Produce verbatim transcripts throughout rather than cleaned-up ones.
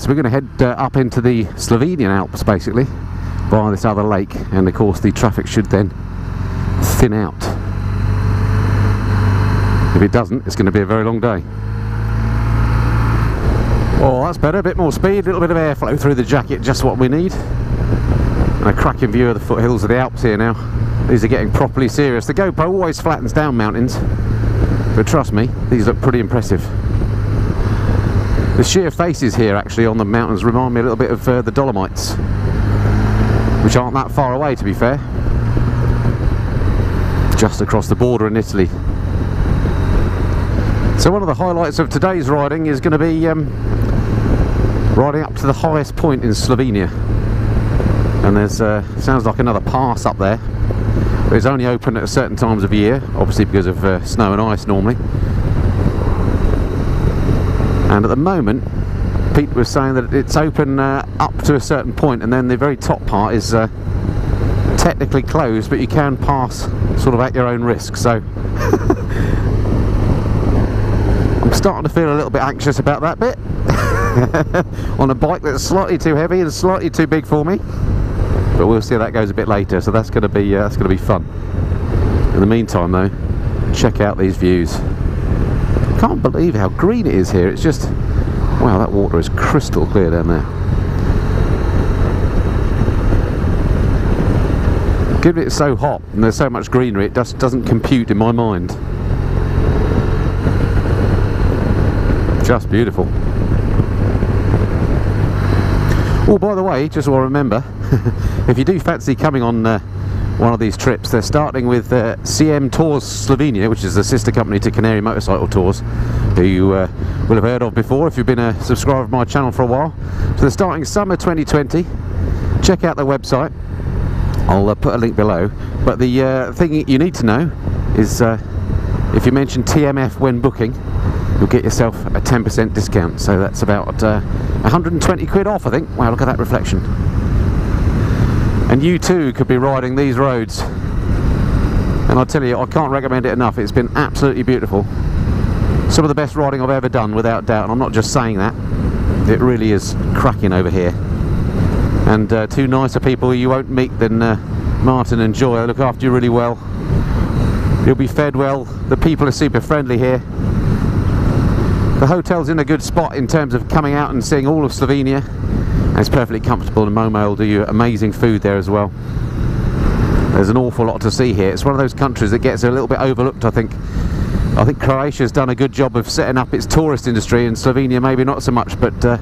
Right, so we're going to head uh, up into the Slovenian Alps basically via this other lake, and of course the traffic should then thin out. If it doesn't, it's going to be a very long day. Oh, that's better, a bit more speed, a little bit of airflow through the jacket, just what we need. And a cracking view of the foothills of the Alps here now. These are getting properly serious. The GoPro always flattens down mountains, but trust me, these look pretty impressive. The sheer faces here actually on the mountains remind me a little bit of uh, the Dolomites, which aren't that far away to be fair. Just across the border in Italy. So one of the highlights of today's riding is going to be um, riding up to the highest point in Slovenia, and there's uh, sounds like another pass up there, but it's only open at certain times of year, obviously because of uh, snow and ice normally. And at the moment Pete was saying that it's open uh, up to a certain point, and then the very top part is uh, technically closed, but you can pass sort of at your own risk, so I'm starting to feel a little bit anxious about that bit on a bike that's slightly too heavy and slightly too big for me, but we'll see how that goes a bit later. So that's going to be uh, that's going to be fun. In the meantime though, check out these views. I can't believe how green it is here. It's just, wow, that water is crystal clear down there. Given it's so hot and there's so much greenery, it just doesn't compute in my mind. Just beautiful. Oh, by the way, just want to remember, if you do fancy coming on uh, one of these trips, they're starting with uh, C M Tours Slovenia, which is the sister company to Canary Motorcycle Tours, who you uh, will have heard of before if you've been a subscriber of my channel for a while. So they're starting summer twenty twenty. Check out their website. I'll uh, put a link below. But the uh, thing you need to know is uh, if you mention T M F when booking, you'll get yourself a ten percent discount, so that's about uh, one hundred and twenty quid off, I think. Wow, look at that reflection. And you too could be riding these roads. And I tell you, I can't recommend it enough. It's been absolutely beautiful. Some of the best riding I've ever done, without doubt, and I'm not just saying that. It really is cracking over here. And uh, two nicer people you won't meet than uh, Martin and Joy. They look after you really well. You'll be fed well. The people are super friendly here. The hotel's in a good spot in terms of coming out and seeing all of Slovenia, and it's perfectly comfortable, and Momo will do you amazing food there as well. There's an awful lot to see here. It's one of those countries that gets a little bit overlooked, I think. I think Croatia's done a good job of setting up its tourist industry, and Slovenia maybe not so much, but uh,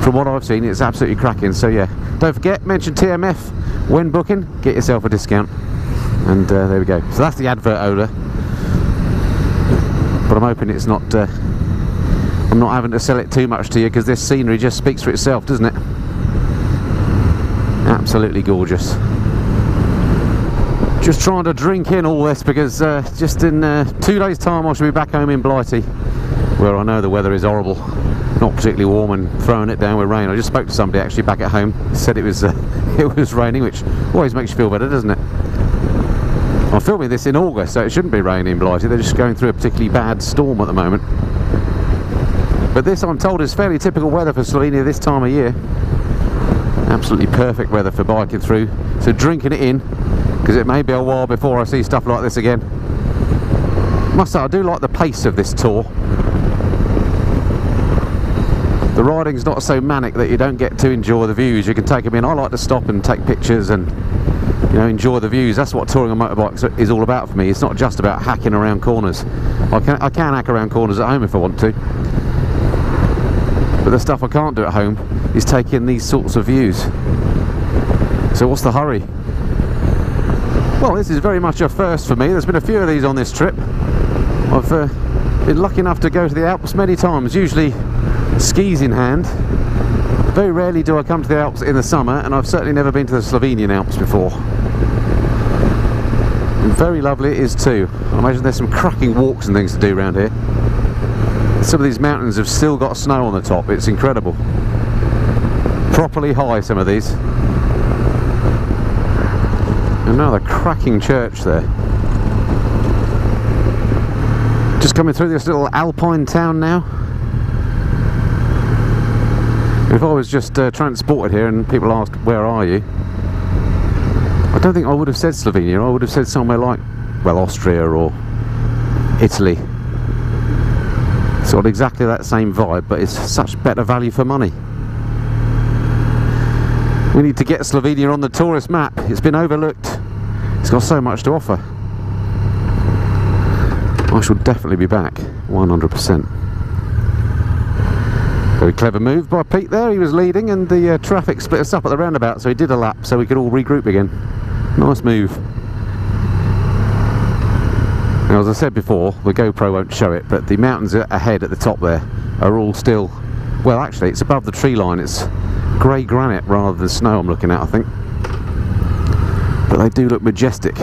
from what I've seen it's absolutely cracking. So yeah, don't forget, mention T M F when booking, get yourself a discount, and uh, there we go. So that's the advert Ola, but I'm hoping it's not uh, I'm not having to sell it too much to you, because this scenery just speaks for itself, doesn't it? Absolutely gorgeous. Just trying to drink in all this, because uh, just in uh, two days time I shall be back home in Blighty, where I know the weather is horrible, not particularly warm and throwing it down with rain. I just spoke to somebody actually back at home, said it was, uh, it was raining, which always makes you feel better, doesn't it? I'm filming this in August, so it shouldn't be raining in Blighty. They're just going through a particularly bad storm at the moment. But this, I'm told, is fairly typical weather for Slovenia this time of year. Absolutely perfect weather for biking through. So drinking it in, because it may be a while before I see stuff like this again. Must say, I do like the pace of this tour. The riding's not so manic that you don't get to enjoy the views. You can take them in. I like to stop and take pictures and, you know, enjoy the views. That's what touring on motorbikes is all about for me. It's not just about hacking around corners. I can, I can hack around corners at home if I want to. But the stuff I can't do at home is take in these sorts of views. So what's the hurry? Well, this is very much a first for me. There's been a few of these on this trip. I've uh, been lucky enough to go to the Alps many times, usually skis in hand. Very rarely do I come to the Alps in the summer, and I've certainly never been to the Slovenian Alps before. And very lovely it is too. I imagine there's some cracking walks and things to do around here. Some of these mountains have still got snow on the top. It's incredible. Properly high, some of these. Another cracking church there. Just coming through this little alpine town now. If I was just uh, transported here and people asked, where are you? I don't think I would have said Slovenia. I would have said somewhere like, well, Austria or Italy. Sort of exactly that same vibe, but it's such better value for money. We need to get Slovenia on the tourist map. It's been overlooked. It's got so much to offer. I shall definitely be back, one hundred percent. Very clever move by Pete there. He was leading and the uh, traffic split us up at the roundabout, so he did a lap so we could all regroup again. Nice move. Now, as I said before, the GoPro won't show it, but the mountains ahead at the top there are all still, well, actually it's above the tree line. It's grey granite rather than snow I'm looking at, I think. But they do look majestic.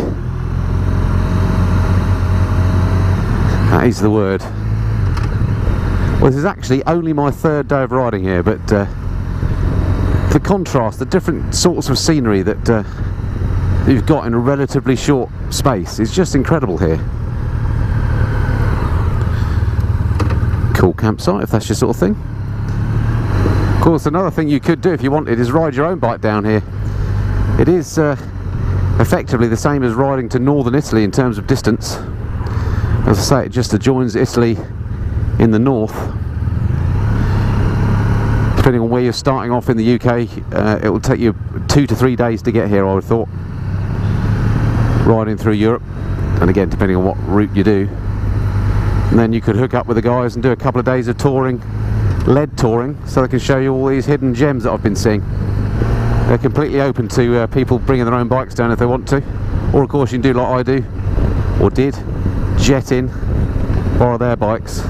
That is the word. Well, this is actually only my third day of riding here, but uh, the contrast, the different sorts of scenery that uh, you've got in a relatively short space is just incredible here. Cool campsite, if that's your sort of thing. Of course, another thing you could do if you wanted is ride your own bike down here. It is uh, effectively the same as riding to northern Italy in terms of distance. As I say, it just adjoins Italy in the north. Depending on where you're starting off in the U K, uh, it will take you two to three days to get here, I would have thought, riding through Europe, and again depending on what route you do. And then you could hook up with the guys and do a couple of days of touring, lead touring, so they can show you all these hidden gems that I've been seeing. They're completely open to uh, people bringing their own bikes down if they want to, or of course you can do like I do, or did. Jet in, borrow their bikes,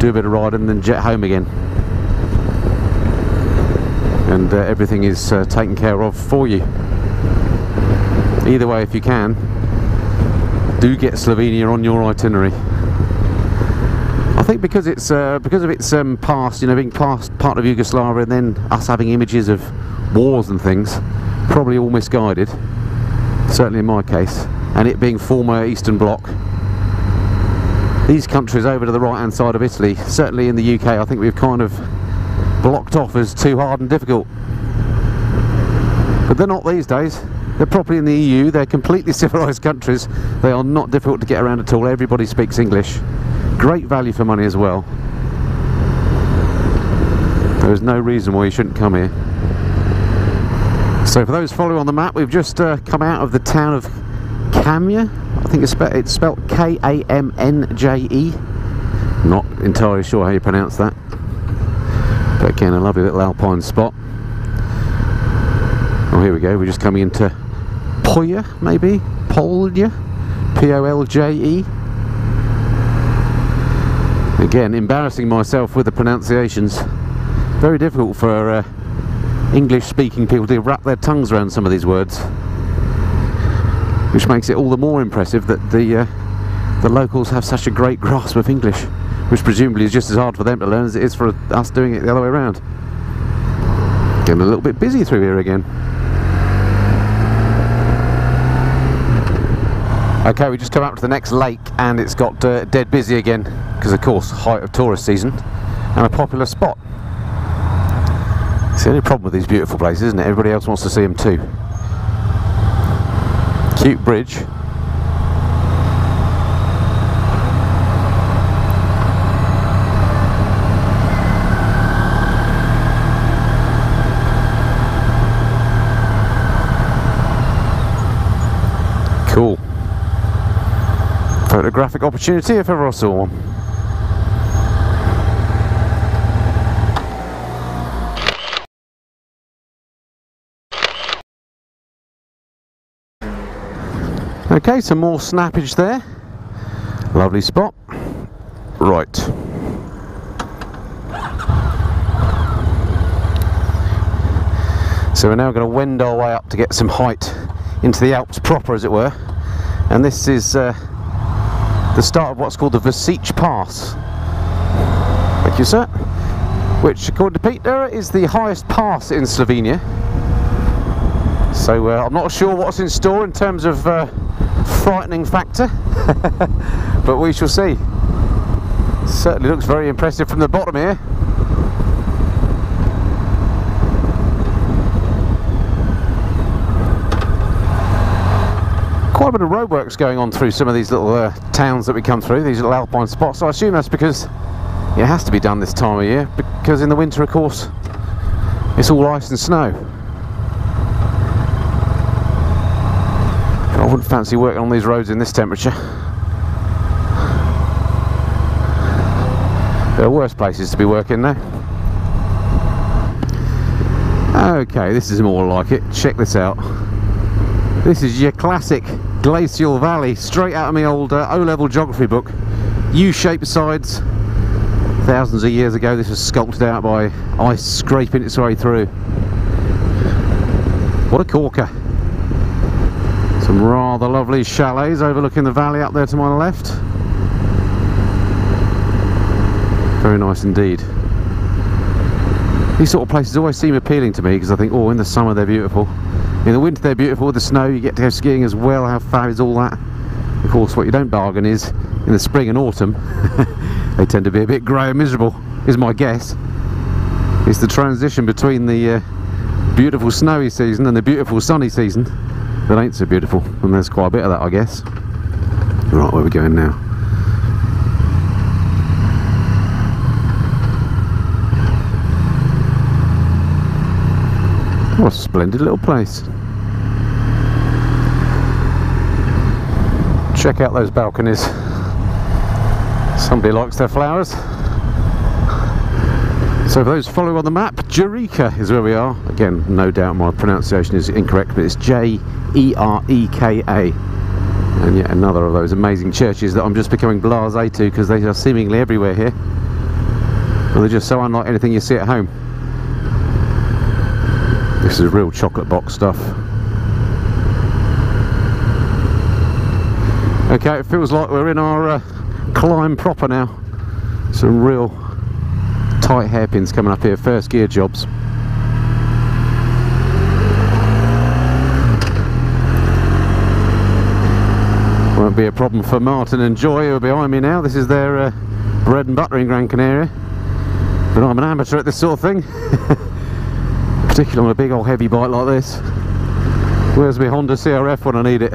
do a bit of riding and then jet home again. And uh, everything is uh, taken care of for you. Either way, if you can, do get Slovenia on your itinerary. I think because it's uh, because of its um, past, you know, being past part of Yugoslavia and then us having images of wars and things, probably all misguided, certainly in my case, and it being former Eastern Bloc. These countries over to the right hand side of Italy, certainly in the U K, I think we've kind of blocked off as too hard and difficult. But they're not these days. They're properly in the E U, they're completely civilised countries. They are not difficult to get around at all. Everybody speaks English. Great value for money as well. There is no reason why you shouldn't come here. So for those following on the map, we've just uh, come out of the town of Kamnje. I think it's, spe it's spelt K A M N J E. Not entirely sure how you pronounce that. But again, a lovely little alpine spot. Oh, here we go. We're just coming into Polje, maybe? Polje? P O L J E. Again, embarrassing myself with the pronunciations. Very difficult for uh, English-speaking people to wrap their tongues around some of these words. Which makes it all the more impressive that the uh, the locals have such a great grasp of English, which presumably is just as hard for them to learn as it is for us doing it the other way around. Getting a little bit busy through here again. Okay, we just come up to the next lake and it's got uh, dead busy again, because of course height of tourist season and a popular spot. It's the only problem with these beautiful places, isn't it? Everybody else wants to see them too. Cute bridge. Cool. Photographic opportunity if ever I saw one. Okay, some more snappage there. Lovely spot. Right. So we're now going to wend our way up to get some height into the Alps proper, as it were. And this is uh, the start of what's called the Vršič Pass. Thank you, sir. Which, according to Pete, there is the highest pass in Slovenia. So uh, I'm not sure what's in store in terms of uh, frightening factor, but we shall see. Certainly looks very impressive from the bottom here. quite a bit of roadworks going on through some of these little uh, towns that we come through, these little alpine spots. So I assume that's because it has to be done this time of year, because in the winter, of course, it's all ice and snow. I wouldn't fancy working on these roads in this temperature. There are worse places to be working now. Okay, this is more like it. Check this out. This is your classic glacial valley, straight out of my old uh, O level geography book. U-shaped sides. Thousands of years ago this was sculpted out by ice scraping its way through. What a corker. Some rather lovely chalets overlooking the valley up there to my left. Very nice indeed. These sort of places always seem appealing to me because I think, oh, in the summer they're beautiful. In the winter they're beautiful, with the snow you get to go skiing as well, how fab is all that? Of course what you don't bargain is, in the spring and autumn, they tend to be a bit grey and miserable, is my guess. It's the transition between the uh, beautiful snowy season and the beautiful sunny season that ain't so beautiful, and there's quite a bit of that I guess. Right, where are we going now? What a splendid little place. Check out those balconies. Somebody likes their flowers. So for those following on the map, Jerica is where we are. Again, no doubt my pronunciation is incorrect, but it's J E R E K A. And yet another of those amazing churches that I'm just becoming blasé to because they are seemingly everywhere here. Well, they're just so unlike anything you see at home. This is real chocolate box stuff. Okay, it feels like we're in our uh, climb proper now. Some real tight hairpins coming up here, first gear jobs. Won't be a problem for Martin and Joy, who are behind me now. This is their uh, bread and butter in Gran Canaria. But I'm an amateur at this sort of thing. Particularly on a big old heavy bike like this. Where's my Honda C R F when I need it?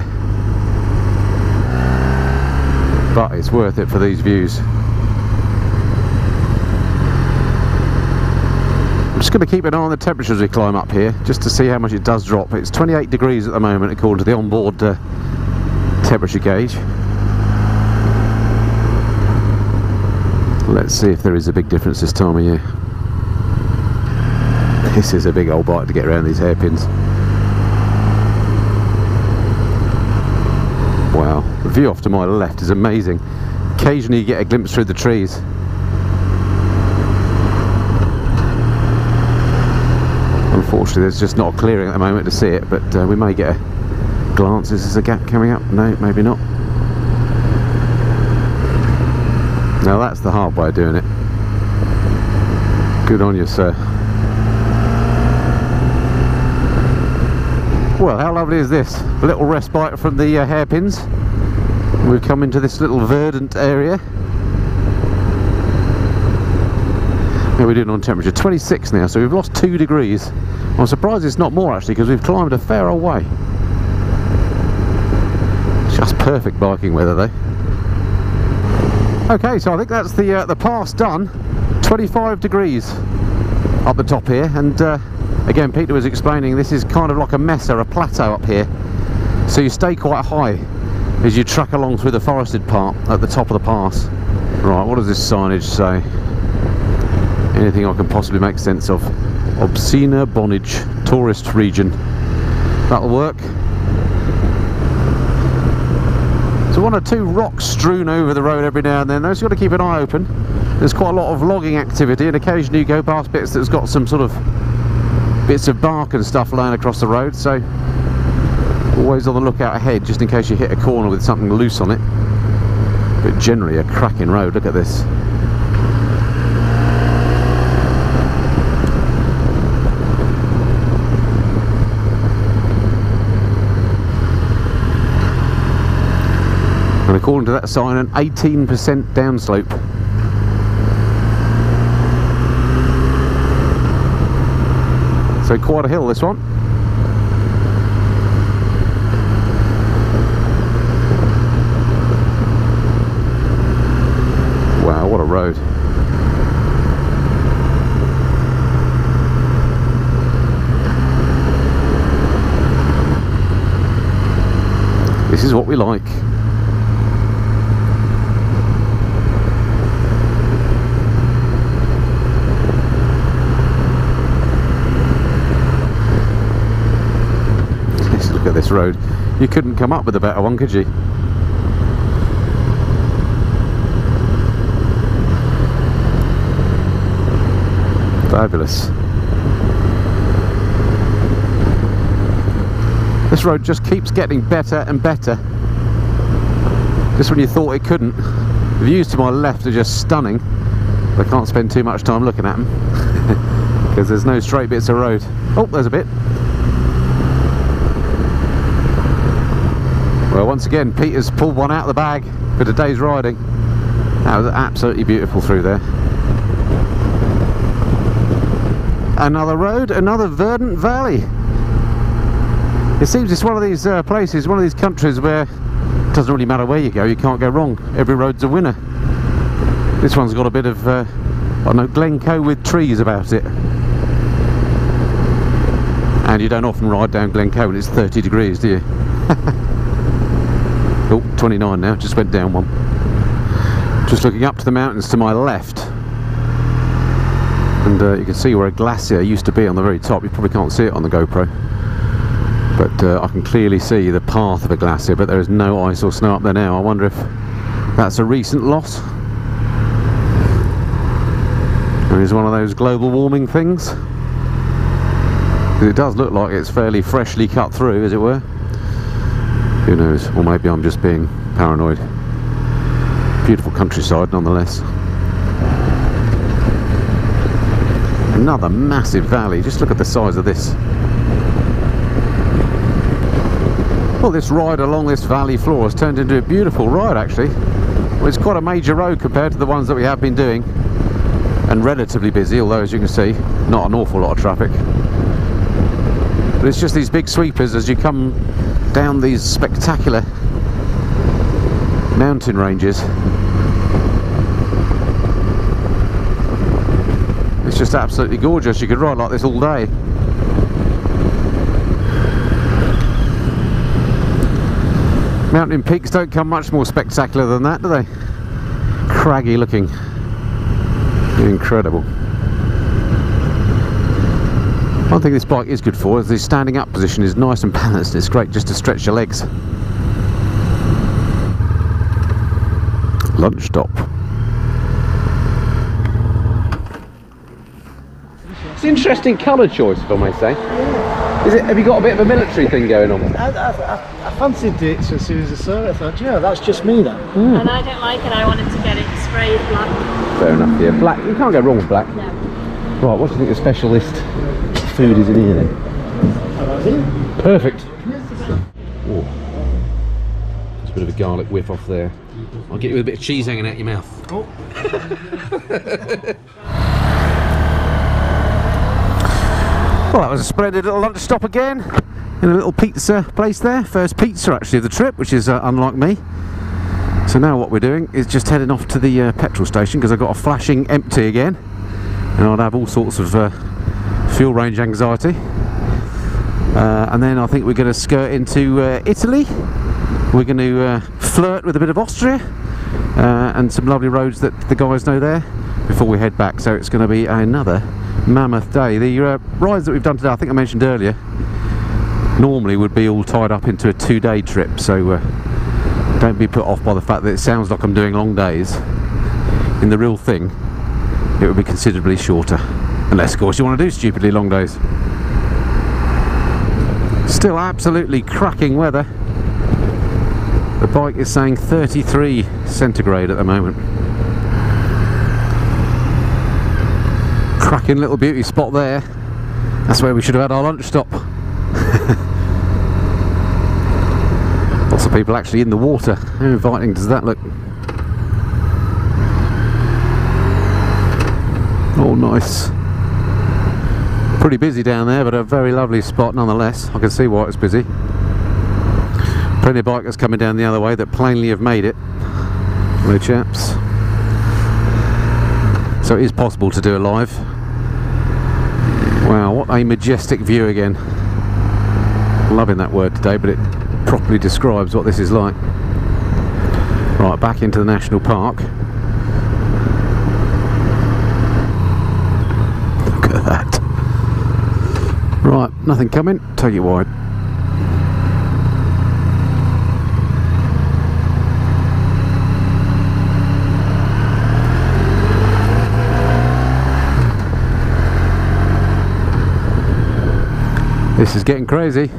But it's worth it for these views. I'm just going to keep an eye on the temperature as we climb up here, just to see how much it does drop. It's twenty-eight degrees at the moment according to the onboard uh, temperature gauge. Let's see if there is a big difference this time of year. This is a big old bike to get around these hairpins. Wow, the view off to my left is amazing. Occasionally you get a glimpse through the trees. Unfortunately there's just not a clearing at the moment to see it, but uh, we may get a glance. Is there a gap coming up? No, maybe not. Now that's the hard way of doing it. Good on you, sir. Well, how lovely is this? A little respite from the uh, hairpins. We've come into this little verdant area. How are we doing on temperature? twenty-six now, so we've lost two degrees. I'm surprised it's not more actually, because we've climbed a fair old way. Just perfect biking weather though. Okay, so I think that's the, uh, the pass done. twenty-five degrees up the top here, and uh, again, Peter was explaining this is kind of like a mesa, a plateau up here, so you stay quite high as you track along through the forested part at the top of the pass. Right, what does this signage say? Anything I can possibly make sense of. Občina Bohinj, tourist region. That'll work. So one or two rocks strewn over the road every now and then, though, so you've got to keep an eye open. There's quite a lot of logging activity, and occasionally you go past bits that's got some sort of bits of bark and stuff laying across the road, so always on the lookout ahead just in case you hit a corner with something loose on it. But generally a cracking road. Look at this. And according to that sign, an eighteen percent downslope. So quite a hill this one. This is what we like. Let's look at this road. You couldn't come up with a better one, could you? Fabulous. This road just keeps getting better and better. Just when you thought it couldn't. The views to my left are just stunning. But I can't spend too much time looking at them because there's no straight bits of road. Oh, there's a bit. Well, once again, Peter's pulled one out of the bag for today's riding. That was absolutely beautiful through there. Another road, another verdant valley. It seems it's one of these uh, places, one of these countries where it doesn't really matter where you go, you can't go wrong. Every road's a winner. This one's got a bit of, uh, I don't know, Glencoe with trees about it. And you don't often ride down Glencoe when it's thirty degrees, do you? Oh, twenty-nine now, just went down one. Just looking up to the mountains to my left. And uh, you can see where a glacier used to be on the very top. You probably can't see it on the GoPro, but uh, I can clearly see the path of a glacier, but there is no ice or snow up there now. I wonder if that's a recent loss. It is one of those global warming things. It does look like it's fairly freshly cut through, as it were. Who knows? Or maybe I'm just being paranoid. Beautiful countryside nonetheless. Another massive valley. Just look at the size of this. Well, this ride along this valley floor has turned into a beautiful ride, actually. Well, it's quite a major road compared to the ones that we have been doing, and relatively busy, although as you can see, not an awful lot of traffic. But it's just these big sweepers as you come down these spectacular mountain ranges. It's just absolutely gorgeous. You could ride like this all day. Mountain peaks don't come much more spectacular than that, do they? Craggy looking. Incredible. One thing this bike is good for is the standing up position is nice and balanced. It's great just to stretch your legs. Lunch stop. It's an interesting colour choice, if I may say. Yeah. Is it? Have you got a bit of a military thing going on? I, I, I fancied it as soon as I saw it. I thought, yeah, that's just me then. Mm. And I don't like it. I wanted to get it sprayed black. Fair enough. Yeah, black. You can't go wrong with black. No. Right. What do you think the specialist food is in here then? Hello. Perfect. Oh, it's a bit of a garlic whiff off there. I'll get you with a bit of cheese hanging out your mouth. Oh. Well, that was a splendid little lunch stop again, in a little pizza place there. First pizza actually of the trip, which is uh, unlike me. So now what we're doing is just heading off to the uh, petrol station because I've got a flashing empty again, and I'll have all sorts of uh, fuel range anxiety. Uh, and then I think we're going to skirt into uh, Italy. We're going to uh, flirt with a bit of Austria uh, and some lovely roads that the guys know there before we head back. So it's going to be another mammoth day. The uh, rides that we've done today, I think I mentioned earlier, normally would be all tied up into a two-day trip, so uh, don't be put off by the fact that it sounds like I'm doing long days. In the real thing, it would be considerably shorter, unless of course you want to do stupidly long days. Still absolutely cracking weather. The bike is saying thirty-three centigrade at the moment. Cracking little beauty spot there. That's where we should have had our lunch stop. Lots of people actually in the water. How inviting does that look? Oh, nice. Pretty busy down there, but a very lovely spot nonetheless. I can see why it's busy. Plenty of bikers coming down the other way that plainly have made it. Hello chaps. So it is possible to do a live. Wow, what a majestic view again. Loving that word today, but it properly describes what this is like. Right, back into the national park. Look at that. Right, nothing coming, take it wide. This is getting crazy.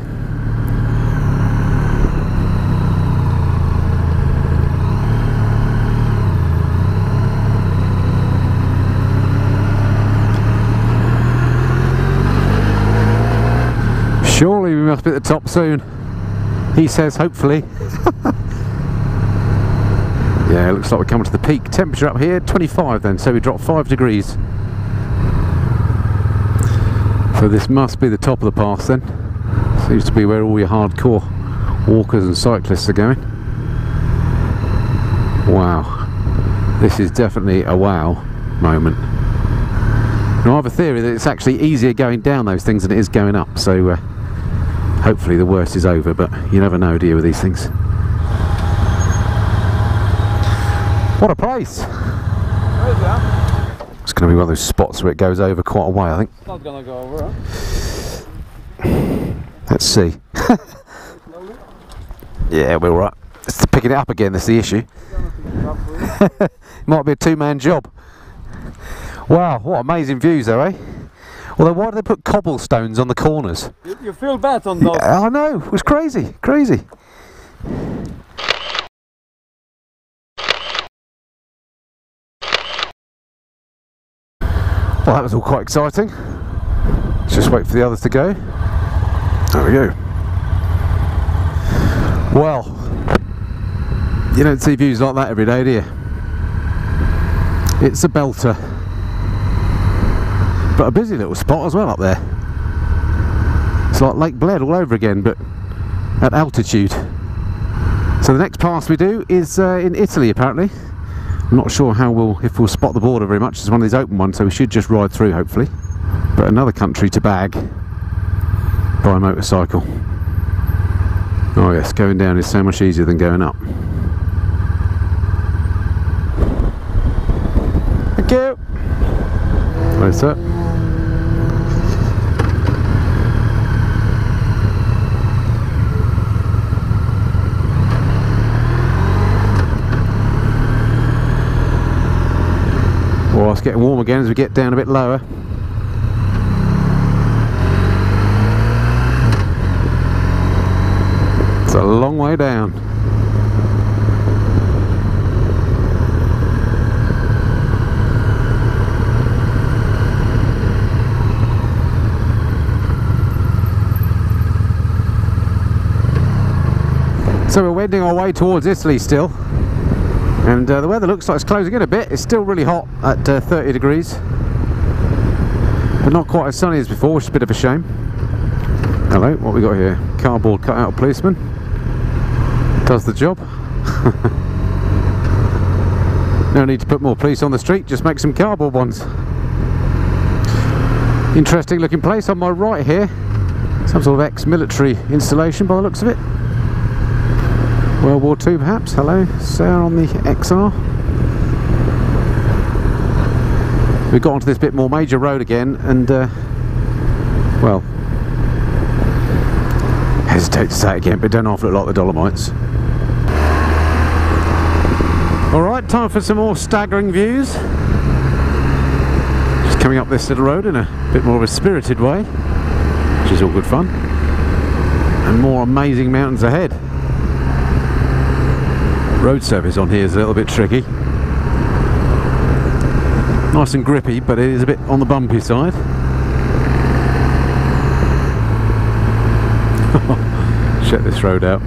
Surely we must be at the top soon. He says hopefully. Yeah, it looks like we're coming to the peak. Temperature up here, twenty-five then, so we dropped five degrees. So this must be the top of the pass then. Seems to be where all your hardcore walkers and cyclists are going. Wow. This is definitely a wow moment. Now I have a theory that it's actually easier going down those things than it is going up, so... Uh, hopefully the worst is over, but you never know, do you, with these things. What a place! It's going to be one of those spots where it goes over quite a way, I think. It's not going to go over, huh? Let's see. Yeah, we're alright. It's picking it up again, that's the issue. Might be a two-man job. Wow, what amazing views though, eh? Although, why do they put cobblestones on the corners? You, you feel bad on those. Yeah, I know, it was crazy, crazy. Well, that was all quite exciting. Let's just wait for the others to go. There we go. Well, you don't see views like that every day, do you? It's a belter. But a busy little spot as well up there. It's like Lake Bled all over again, but at altitude. So the next pass we do is uh, in Italy apparently. I'm not sure how we'll, if we'll spot the border very much. It's one of these open ones, so we should just ride through hopefully. But another country to bag by motorcycle. Oh yes, going down is so much easier than going up. Thank you. Where's that? Well, it's getting warm again as we get down a bit lower. It's a long way down. So we're wending our way towards Italy still. And uh, the weather looks like it's closing in a bit. It's still really hot at uh, thirty degrees, but not quite as sunny as before, which is a bit of a shame. Hello, what we got here? Cardboard cut out policeman. Does the job. No need to put more police on the street, just make some cardboard ones. Interesting looking place on my right here. Some sort of ex-military installation by the looks of it. World War Two perhaps. Hello, sir on the X R. We got onto this bit more major road again and, uh, well, hesitate to say it again, but don't half look like the Dolomites. Alright, time for some more staggering views. Just coming up this little road in a bit more of a spirited way, which is all good fun. And more amazing mountains ahead. Road surface on here is a little bit tricky. Nice and grippy, but it is a bit on the bumpy side. Check this road out.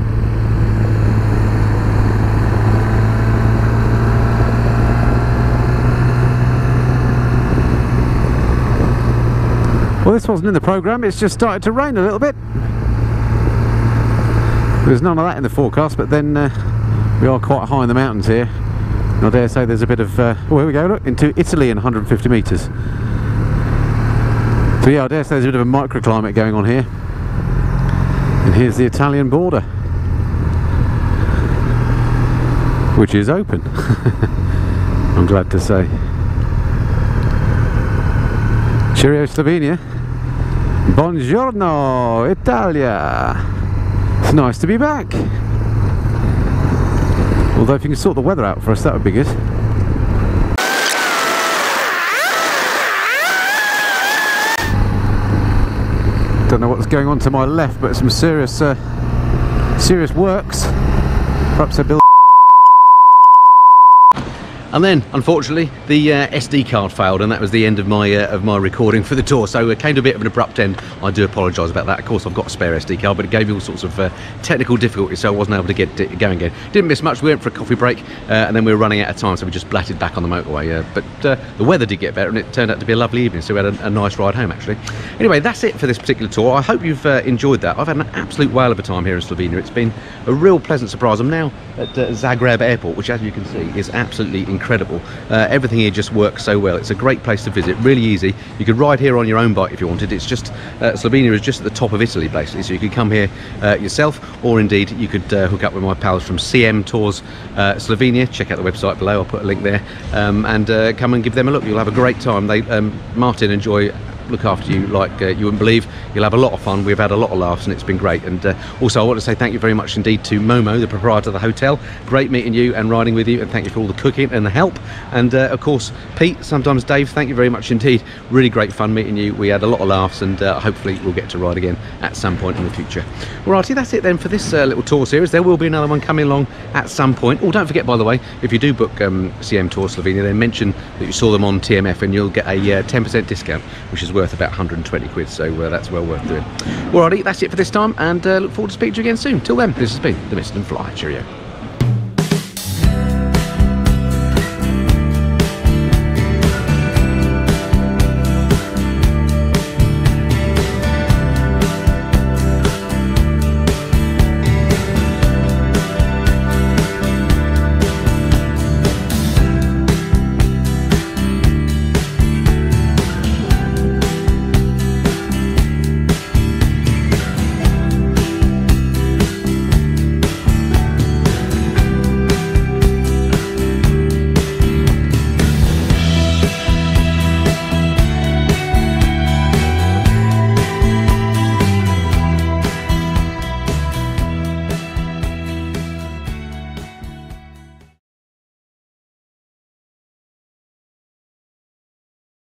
Well, this wasn't in the programme, it's just started to rain a little bit. There's none of that in the forecast, but then uh, we are quite high in the mountains here, and I dare say there's a bit of, uh, oh here we go, look, into Italy in one hundred fifty metres. So yeah, I dare say there's a bit of a microclimate going on here. And here's the Italian border. which is open, I'm glad to say. Cheerio Slovenia, buongiorno Italia, it's nice to be back. Although if you can sort the weather out for us, that would be good. Don't know what's going on to my left, but some serious uh, serious works. Perhaps they build. And then, unfortunately, the uh, S D card failed, and that was the end of my uh, of my recording for the tour. So it came to a bit of an abrupt end. I do apologise about that. Of course, I've got a spare S D card, but it gave me all sorts of uh, technical difficulties, so I wasn't able to get it going again. Didn't miss much. We went for a coffee break, uh, and then we were running out of time, so we just blatted back on the motorway. Uh, but uh, the weather did get better, and it turned out to be a lovely evening. So we had a, a nice ride home, actually. Anyway, that's it for this particular tour. I hope you've uh, enjoyed that. I've had an absolute whale of a time here in Slovenia. It's been a real pleasant surprise. I'm now at uh, Zagreb Airport, which, as you can see, is absolutely incredible. Incredible. Uh, everything here just works so well. It's a great place to visit, really easy. You could ride here on your own bike if you wanted. It's just, uh, Slovenia is just at the top of Italy basically, so you could come here uh, yourself, or indeed you could uh, hook up with my pals from C M Tours uh, Slovenia. Check out the website below, I'll put a link there, um, and uh, come and give them a look. You'll have a great time. They, um, Martin and Joy look after you like uh, you wouldn't believe. You'll have a lot of fun. We've had a lot of laughs and it's been great. And uh, also I want to say thank you very much indeed to Momo, the proprietor of the hotel. Great meeting you and riding with you, and thank you for all the cooking and the help. And uh, of course Pete, sometimes Dave, thank you very much indeed. Really great fun meeting you. We had a lot of laughs, and uh, hopefully we'll get to ride again at some point in the future. Alrighty, that's it then for this uh, little tour series. There will be another one coming along at some point. Oh, don't forget by the way, if you do book um, C M Tour Slovenia, then mention that you saw them on T M F and you'll get a ten percent uh, discount, which is worth about one hundred and twenty quid, so uh, that's well worth doing. Alrighty, that's it for this time, and uh, look forward to speaking to you again soon. Till then, this has been The Missenden Flyer. Cheerio.